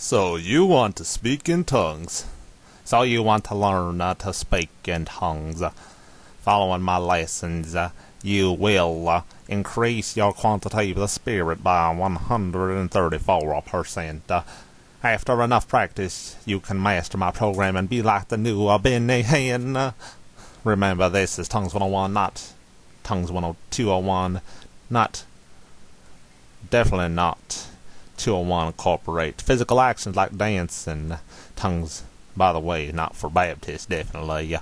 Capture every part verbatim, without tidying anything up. So you want to speak in tongues. So you want to learn uh, to speak in tongues. Uh, following my lessons, uh, you will uh, increase your quantity of the Spirit by one hundred thirty-four percent. Uh, after enough practice, you can master my program and be like the new uh, Benny Hinn. Uh, remember, this is Tongues one oh one, not Tongues two oh one, not, definitely not two oh one incorporate. Physical actions like dancing, tongues, by the way, not for Baptists, definitely.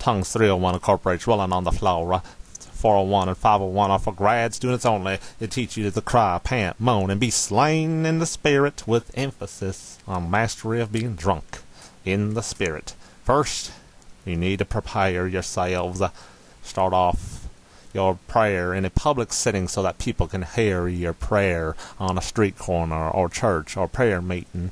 Tongues three oh one incorporates rolling on the floor. four oh one and five oh one are for grad students only. It teaches you to cry, pant, moan, and be slain in the Spirit with emphasis on mastery of being drunk in the Spirit. First, you need to prepare yourselves. Start off your prayer in a public setting so that people can hear your prayer on a street corner or church or prayer meeting.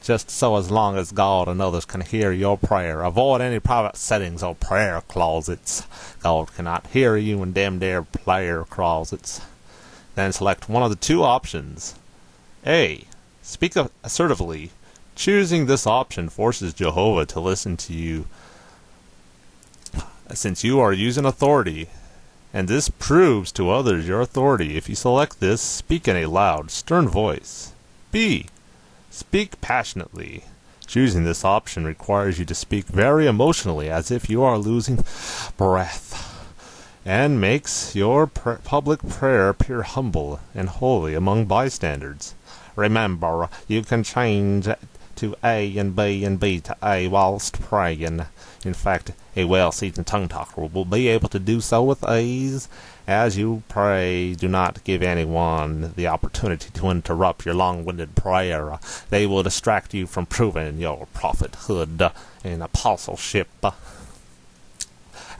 Just so as long as God and others can hear your prayer. Avoid any private settings or prayer closets. God cannot hear you in them there prayer closets. Then select one of the two options. A. Speak assertively. Choosing this option forces Jehovah to listen to you, since you are using authority, and this proves to others your authority. If you select this, speak in a loud, stern voice. B. Speak passionately. Choosing this option requires you to speak very emotionally, as if you are losing breath, and makes your pr- public prayer appear humble and holy among bystanders. Remember, you can change to A and B and B to A whilst praying. In fact, a well-seasoned tongue talker will be able to do so with ease. As you pray, do not give anyone the opportunity to interrupt your long-winded prayer. They will distract you from proving your prophethood and apostleship.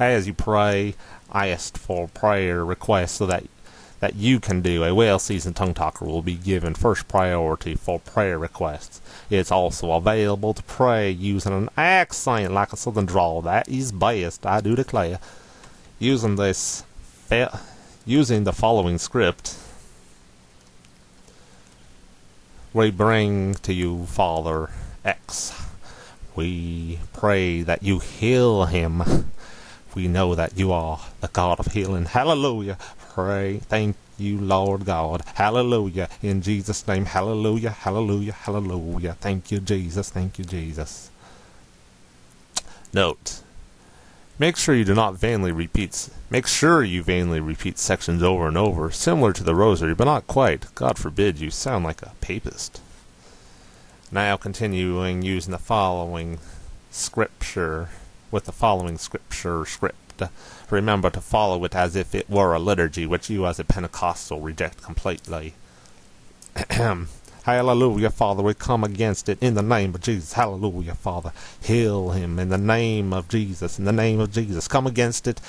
As you pray, I asked for prayer requests so that that you can do. A well-seasoned tongue talker will be given first priority for prayer requests. It's also available to pray using an accent like a southern drawl. That is best, I do declare. Using this, using the following script, we bring to you Father X. We pray that you heal him. We know that you are the God of healing. Hallelujah. Pray. Thank you, Lord God. Hallelujah. In Jesus' name. Hallelujah. Hallelujah. Hallelujah. Thank you, Jesus. Thank you, Jesus. Note. Make sure you do not vainly repeat. Make sure you vainly repeat sections over and over, similar to the rosary, but not quite. God forbid you sound like a papist. Now continuing using the following scripture. With the following scripture script. Remember to follow it as if it were a liturgy, which you as a Pentecostal reject completely. Hallelujah, Father, we come against it in the name of Jesus. Hallelujah, Father, heal him in the name of Jesus, in the name of Jesus. Come against it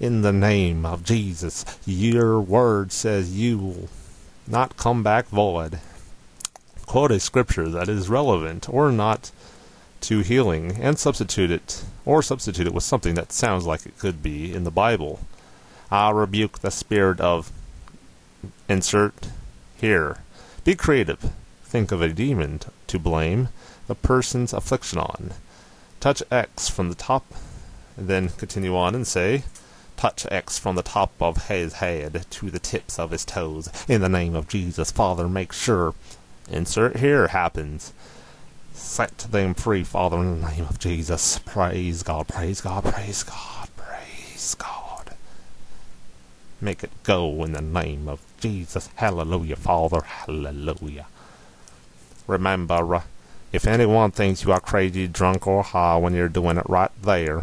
in the name of Jesus. Your word says you will not come back void. Quote a scripture that is relevant or not to healing, and substitute it, or substitute it with something that sounds like it could be in the Bible. I rebuke the spirit of insert here. Be creative. Think of a demon to blame the person's affliction on. Touch X from the top, then continue on and say, touch X from the top of his head to the tips of his toes. In the name of Jesus, Father, make sure insert here happens. Set them free, Father, in the name of Jesus. Praise God, praise God, praise God, praise God. Make it go in the name of Jesus. Hallelujah, Father, hallelujah. Remember, if anyone thinks you are crazy, drunk, or high when you're doing it right there,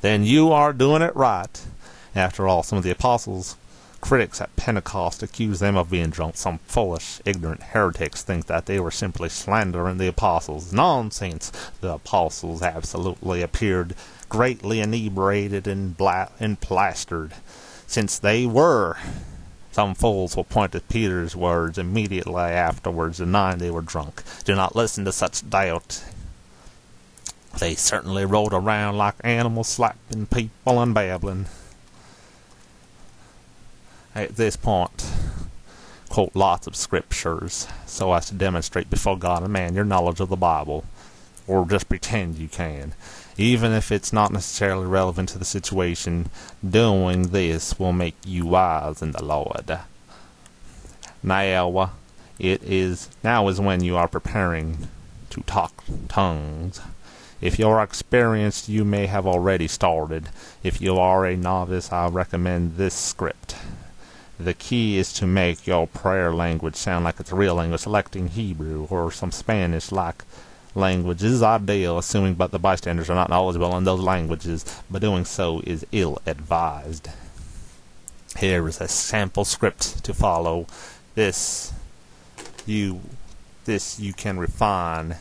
then you are doing it right. After all, some of the apostles' critics at Pentecost accuse them of being drunk. Some foolish, ignorant heretics think that they were simply slandering the apostles. Nonsense! The apostles absolutely appeared greatly inebriated and, bla- and plastered, since they were. Some fools will point to Peter's words immediately afterwards, denying they were drunk. Do not listen to such doubt. They certainly rode around like animals, slapping people and babbling. At this point, quote lots of scriptures so as to demonstrate before God and man your knowledge of the Bible, or just pretend you can. Even if it's not necessarily relevant to the situation, doing this will make you wise in the Lord. Now it is now is when you are preparing to talk tongues. If you are experienced, you may have already started. If you are a novice, I recommend this script. The key is to make your prayer language sound like it's a real language. Selecting Hebrew or some Spanish-like language is ideal, assuming but the bystanders are not knowledgeable in those languages, but doing so is ill-advised. Here is a sample script to follow. This you, this you can refine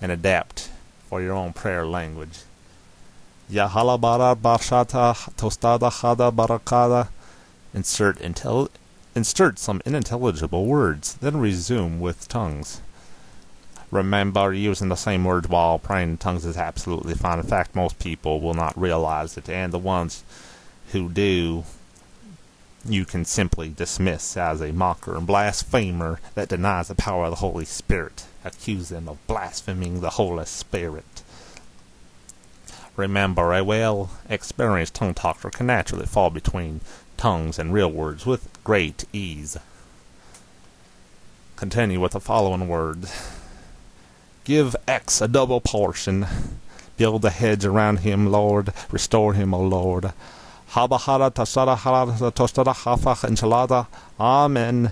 and adapt for your own prayer language. Yahala bara bashata tostada hada barakada. Insert intel insert some unintelligible words, then resume with tongues. Remember, using the same words while praying in tongues is absolutely fine. In fact, most people will not realize it, and the ones who do, you can simply dismiss as a mocker and blasphemer that denies the power of the Holy Spirit. Accuse them of blaspheming the Holy Spirit. Remember, a well-experienced tongue talker can naturally fall between tongues and real words with great ease. Continue with the following words. Give X a double portion. Build a hedge around him, Lord. Restore him, O Lord. Habahara tasada harada tostada hafach enchilada. Amen.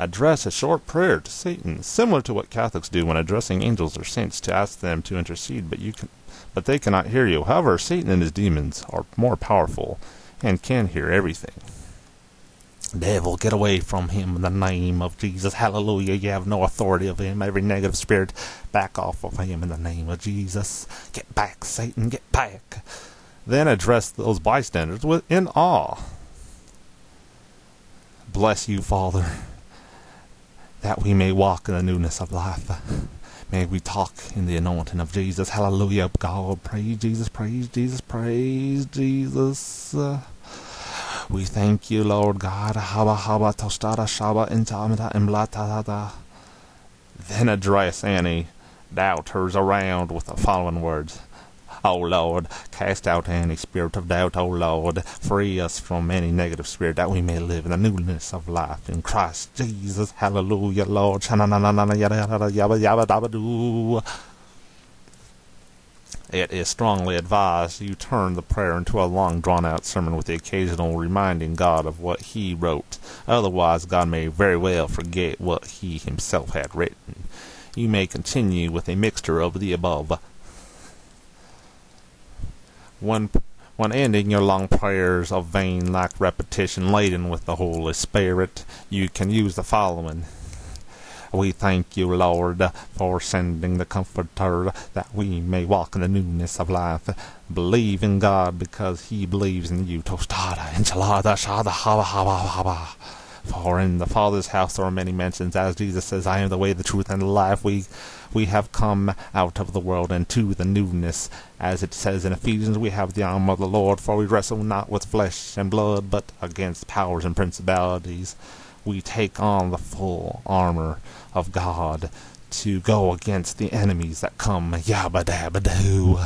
Address a short prayer to Satan, similar to what Catholics do when addressing angels or saints to ask them to intercede, but you can, but they cannot hear you. However, Satan and his demons are more powerful and can hear everything. Devil, get away from him in the name of Jesus. Hallelujah. You have no authority over him. Every negative spirit, back off of him in the name of Jesus. Get back, Satan, get back. Then address those bystanders with in awe. Bless you, Father, that we may walk in the newness of life. May we talk in the anointing of Jesus. Hallelujah, God. Praise Jesus, praise Jesus, praise Jesus. Uh, we thank you, Lord God. Haba haba tostada shaba intamata imlatada. Then address any doubters around with the following words. O Lord, cast out any spirit of doubt, O Lord. Free us from any negative spirit that we may live in the newness of life in Christ Jesus. Hallelujah, Lord. It is strongly advised you turn the prayer into a long, drawn-out sermon with the occasional reminding God of what He wrote. Otherwise, God may very well forget what He Himself had written. You may continue with a mixture of the above. When, when ending your long prayers of vain-like repetition laden with the Holy Spirit, you can use the following. We thank you, Lord, for sending the Comforter, that we may walk in the newness of life. Believe in God because He believes in you. Tostada, enchilada, shada, haba, haba, haba. For in the Father's house there are many mansions. As Jesus says, I am the way, the truth, and the life. We we have come out of the world into the newness. As it says in Ephesians, we have the armor of the Lord, for we wrestle not with flesh and blood, but against powers and principalities. We take on the full armor of God to go against the enemies that come. Yabba-dabba-doo.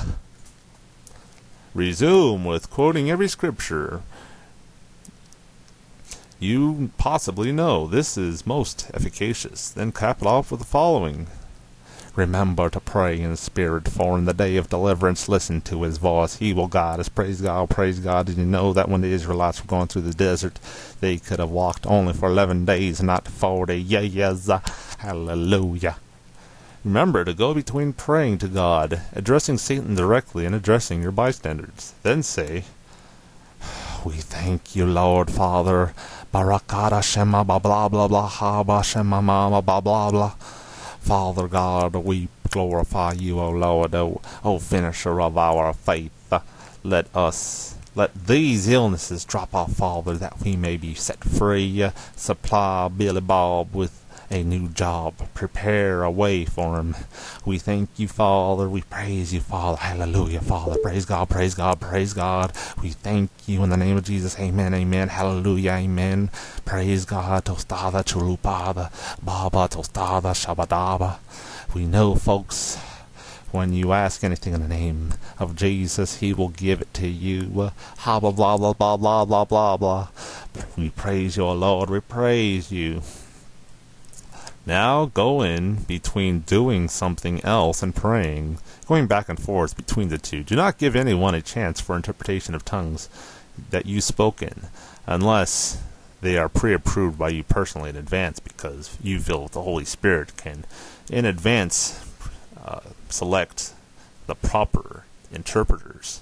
Resume with quoting every scripture you possibly know. This is most efficacious. Then cap it off with the following. Remember to pray in the Spirit, for in the day of deliverance listen to His voice. He will guide us. Praise God, praise God. Did you know that when the Israelites were going through the desert, they could have walked only for eleven days, not forty years? Hallelujah. Remember to go between praying to God, addressing Satan directly, and addressing your bystanders. Then say, we thank you, Lord, Father. Barakada Shema, blah, blah, blah, blah, haba, Shema, mama, blah, blah, blah. Father God, we glorify you, O Lord, O, o finisher of our faith. Let us, let these illnesses drop off, Father, that we may be set free. Supply Billy Bob with a new job. Prepare a way for him. We thank you, Father. We praise you, Father. Hallelujah, Father. Praise God, praise God, praise God. We thank you in the name of Jesus. Amen, amen. Hallelujah, amen. Praise God. Tostada chulupada, baba tostada shabadaba. We know, folks, when you ask anything in the name of Jesus, he will give it to you. Ha, blah, blah, blah, blah, blah, blah, blah, blah. We praise you, O Lord. We praise you. Now go in between doing something else and praying, going back and forth between the two. Do not give anyone a chance for interpretation of tongues that you spoke in, unless they are pre-approved by you personally in advance, because you feel that the Holy Spirit can, in advance, Uh, select the proper interpreters.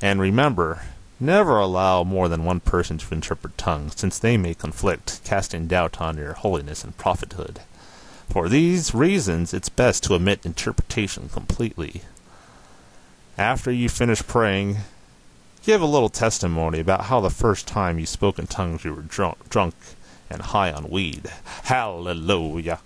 And remember, never allow more than one person to interpret tongues, since they may conflict, casting doubt on your holiness and prophethood. For these reasons, it's best to omit interpretation completely. After you finish praying, give a little testimony about how the first time you spoke in tongues you were drunk, drunk and high on weed. Hallelujah!